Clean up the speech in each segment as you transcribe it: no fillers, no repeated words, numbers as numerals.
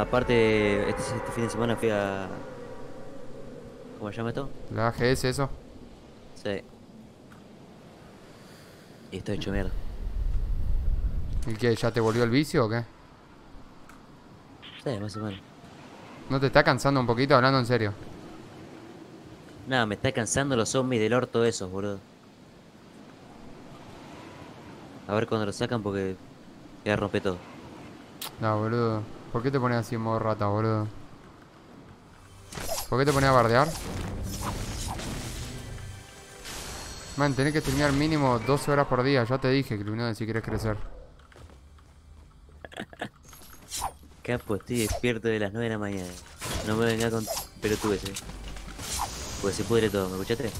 Aparte, este fin de semana fui a... ¿Cómo se llama esto? La AGS, eso. Sí. Y estoy hecho mierda. ¿Y qué? ¿Ya te volvió el vicio o qué? Sí, más o menos. ¿No te está cansando un poquito, hablando en serio? Nada, me está cansando los zombies del orto esos, boludo. A ver cuando lo sacan porque... ya rompe todo. No, boludo. ¿Por qué te pones así en modo rata, boludo? ¿Por qué te pones a bardear? Man, tenés que terminar mínimo 12 horas por día. Ya te dije, Climnode, si querés crecer. Capo, estoy despierto de las 9 de la mañana. No me vengas con pelotudeces, pues se pudre todo, ¿me escuchaste?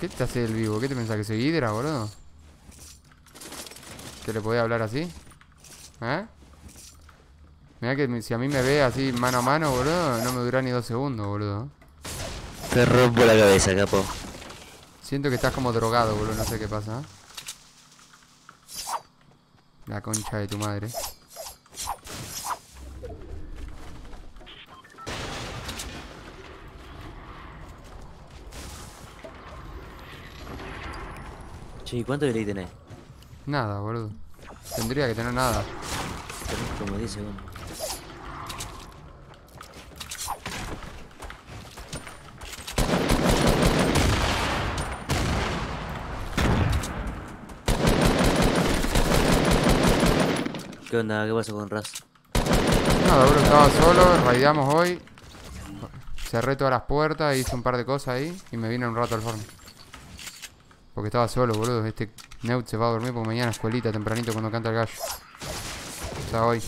¿Qué te hace el vivo? ¿Qué te pensás, que soy Hydra, boludo? ¿Que le podés hablar así? ¿Eh? Mirá que si a mí me ve así mano a mano, boludo, no me dura ni 2 segundos, boludo. Te rompo la cabeza, capo. Siento que estás como drogado, boludo, no sé qué pasa. La concha de tu madre. Che, ¿cuánto delay tenés? Nada, boludo. Tendría que tener nada. Como 10 segundos. ¿Qué onda? ¿Qué pasó con Raz? Nada, bro, estaba solo, raideamos hoy. Cerré todas las puertas, hice un par de cosas ahí y me vine un rato al forno. Porque estaba solo, boludo. Este Neut se va a dormir porque mañana escuelita tempranito cuando canta el gallo. O sea, hoy.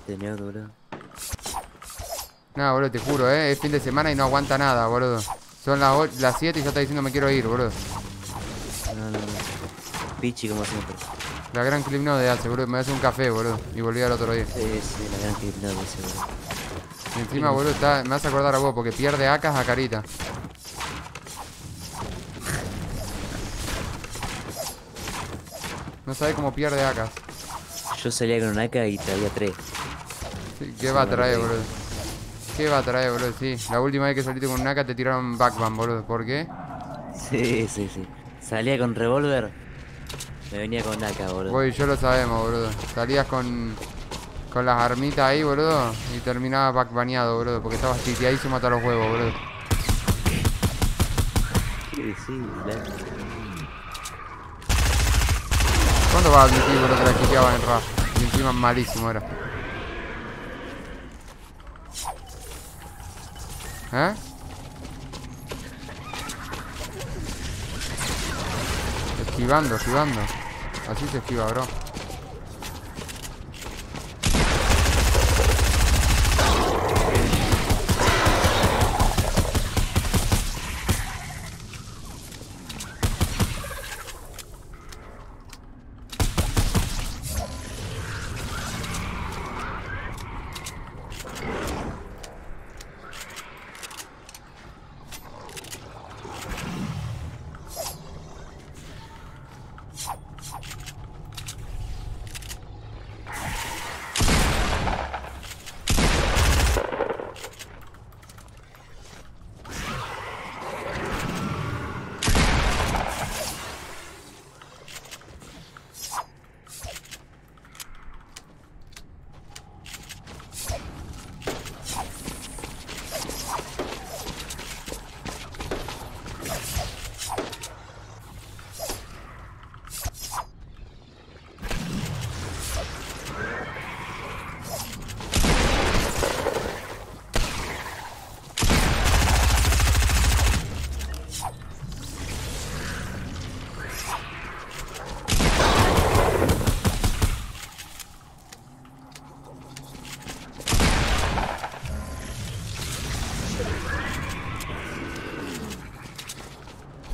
Este Neut, boludo. Nada, boludo, te juro, es fin de semana y no aguanta nada, boludo. Son las 7 y ya está diciendo me quiero ir, boludo. No. Pichi como siempre. La gran Climnode hace, boludo, me hace un café, boludo, y volví al otro día. Sí, la gran Climnode hace, boludo. Y encima, boludo, me hace acordar a vos, porque pierde acas a Carita. No sabés cómo pierde acas. Yo salía con un AK y traía 3. Sí, ¿qué va a traer, boludo? ¿Qué va a traer, boludo? Sí, la última vez que saliste con un AK te tiraron backbang, boludo, ¿por qué? Sí. Salía con revólver. Me venía con AK, boludo. Vos y yo lo sabemos, boludo. Salías con las armitas ahí, boludo, y terminaba backbaneado, boludo, porque estabas chiteadísimo hasta los huevos, boludo. ¿Qué decís, boludo? ¿Cuándo vas a admitir, boludo, que la chiteabas en RAF? Y encima malísimo era. ¿Eh? Esquivando. Así se esquiva, bro.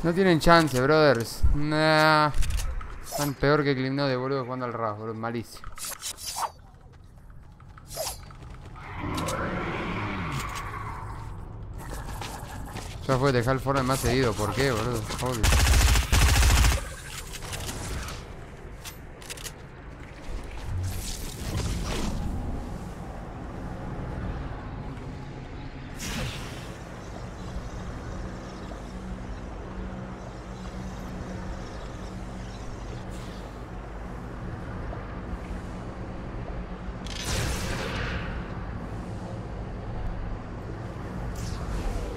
No tienen chance, brothers. Nah. Están peor que Climnode, boludo, jugando al RAF, boludo. Malísimo. Ya fue, dejar el Fortnite más seguido. ¿Por qué, boludo? Obvio.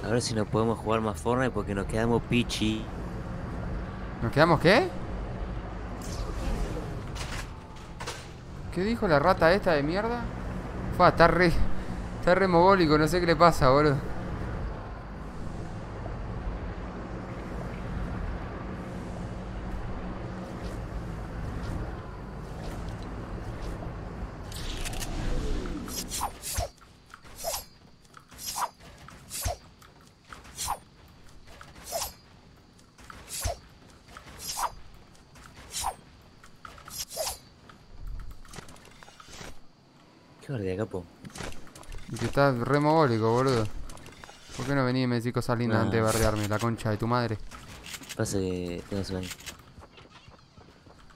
A ver si no podemos jugar más Fortnite porque nos quedamos pichi. ¿Nos quedamos qué? ¿Qué dijo la rata esta de mierda? Fua, está re mogólico, no sé qué le pasa, boludo. Está re mogólico, boludo. ¿Por qué no venís y me decís cosas lindas antes de bardearme? La concha de tu madre. Pasa que tengo sueño.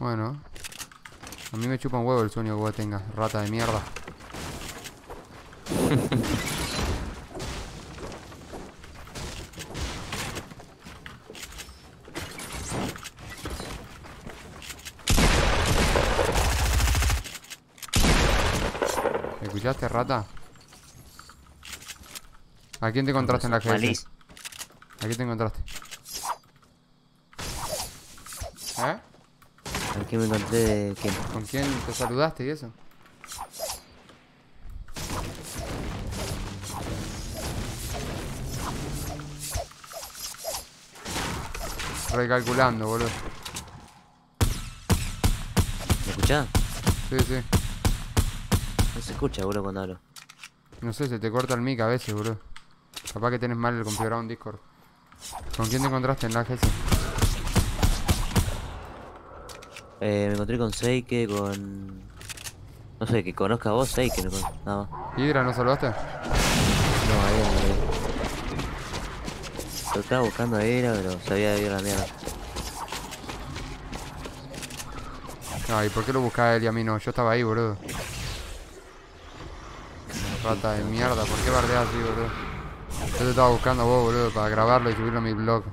Bueno. A mí me chupa un huevo el sueño que vos tengas, rata de mierda. ¿Me escuchaste, rata? ¿A quién te encontraste en la AGS? ¿A quién te encontraste? ¿Eh? ¿A quién me encontré de quién? ¿Con quién te saludaste y eso? Recalculando, boludo. ¿Me escuchás? Sí, sí. No se escucha, boludo, cuando hablo. No sé, se te corta el mic a veces, boludo. Capaz que tenés mal el configurado en Discord. ¿Con quién te encontraste en la AGS? Me encontré con Seike, con... No sé, que conozca a vos, Seike, no con... nada más. ¿Hydra no saludaste? No, ahí. Yo estaba buscando a Hydra, pero sabía de ir a la mierda. Ay, ¿por qué lo buscaba él y a mí no? Yo estaba ahí, boludo. Rata de mierda, ¿por qué bardeas así, boludo? Yo te estaba buscando a vos, boludo, para grabarlo y subirlo a mi blog.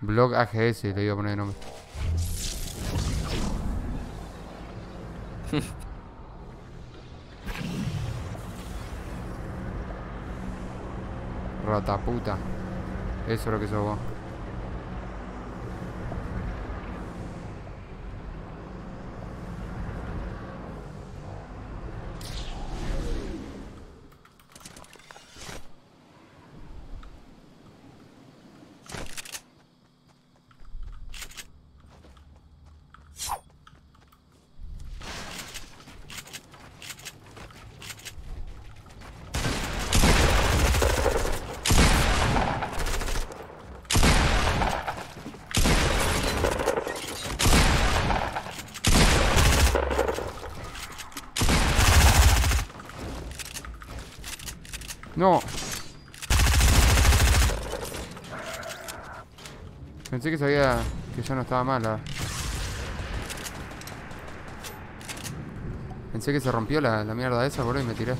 Blog AGS, le iba a poner de nombre. Rata puta. Eso es lo que sos vos. No. Pensé que sabía que ya no estaba mala. Pensé que se rompió la mierda esa, boludo, y me tiré.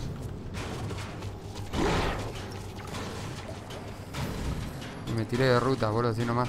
Y me tiré de ruta, boludo, así nomás.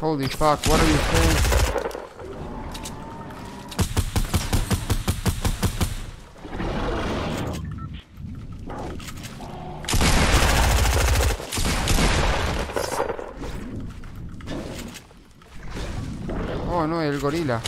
Holy fuck, what are you saying? Oh no, el gorila.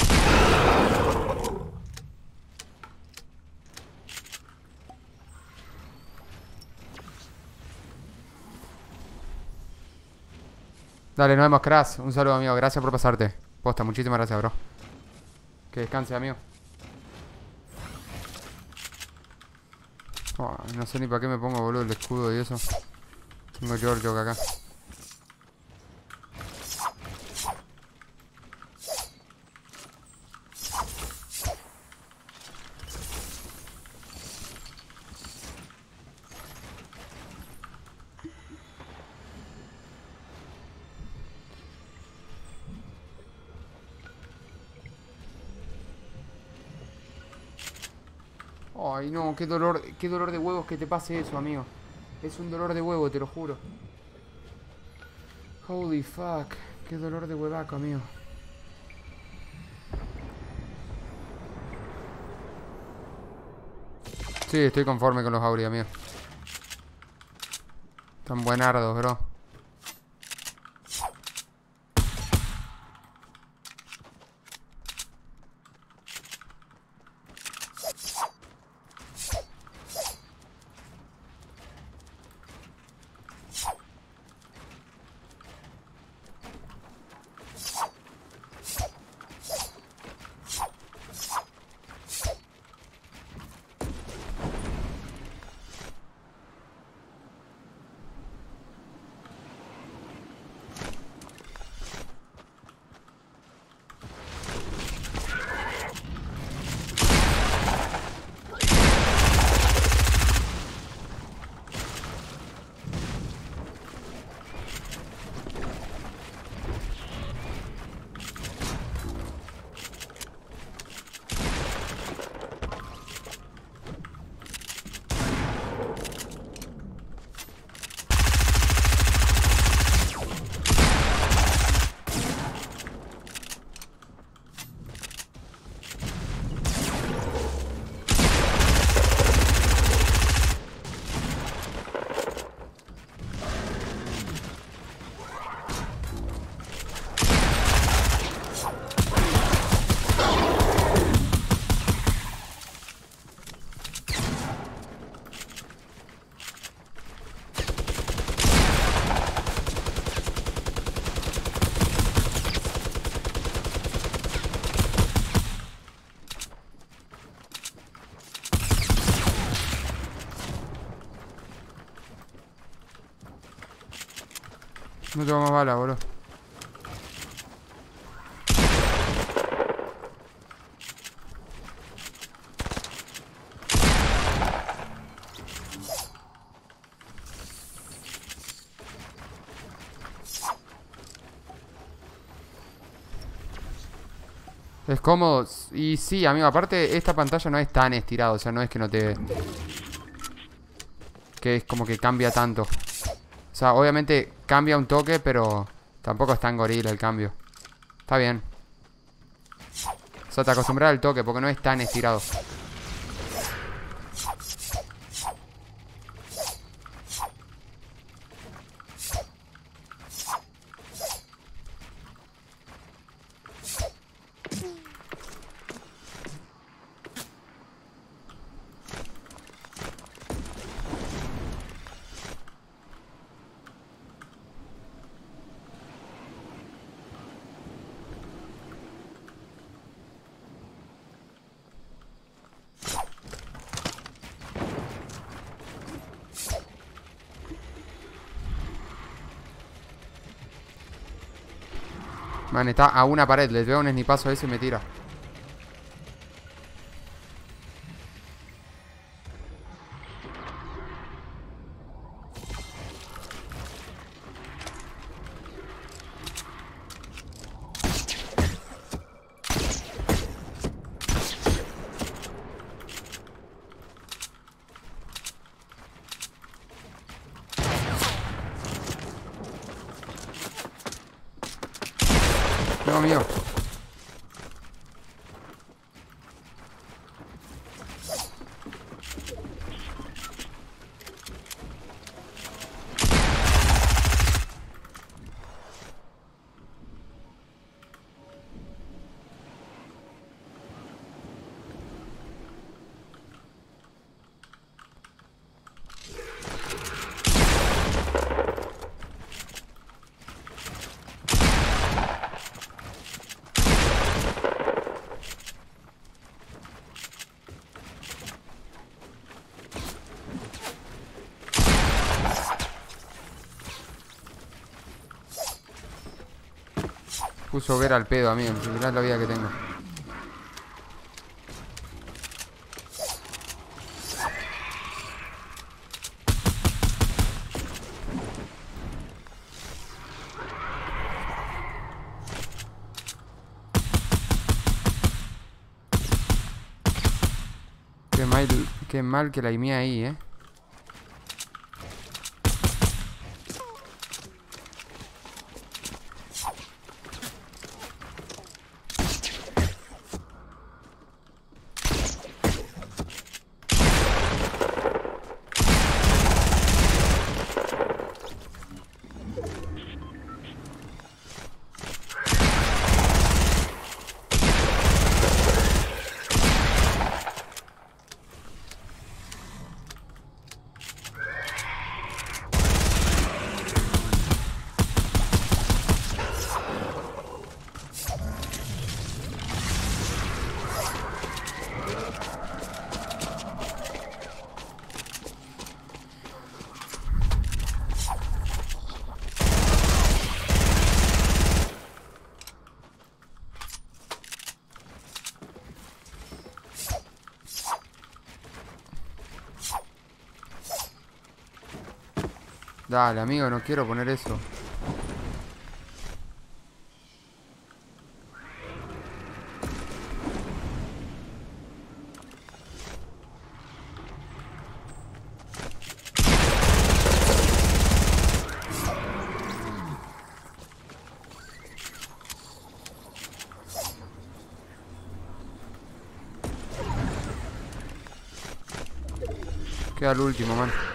Dale, nos vemos, Crash. Un saludo, amigo. Gracias por pasarte. Posta, muchísimas gracias, bro. Que descanse, amigo. Oh, no sé ni para qué me pongo, boludo, el escudo y eso. Tengo Giorgio acá. Ay, no, qué dolor de huevos que te pase eso, amigo. Es un dolor de huevo, te lo juro. Holy fuck. Qué dolor de huevaco, amigo. Sí, estoy conforme con los auris, amigo. Están buenardos, bro. No tengo más balas, boludo. Es cómodo. Y sí, amigo, aparte esta pantalla no es tan estirada. O sea, no es que no te... que es como que cambia tanto. O sea, obviamente... cambia un toque, pero tampoco es tan gorila el cambio. Está bien. O sea, te acostumbras al toque porque no es tan estirado. Man, está a una pared, les veo un snipazo a ese y me tira. Puso ver al pedo, amigo. Mirá la vida que tengo. Qué Qué mal que la aimé ahí, eh. Dale, amigo, no quiero poner eso. Queda el último, man.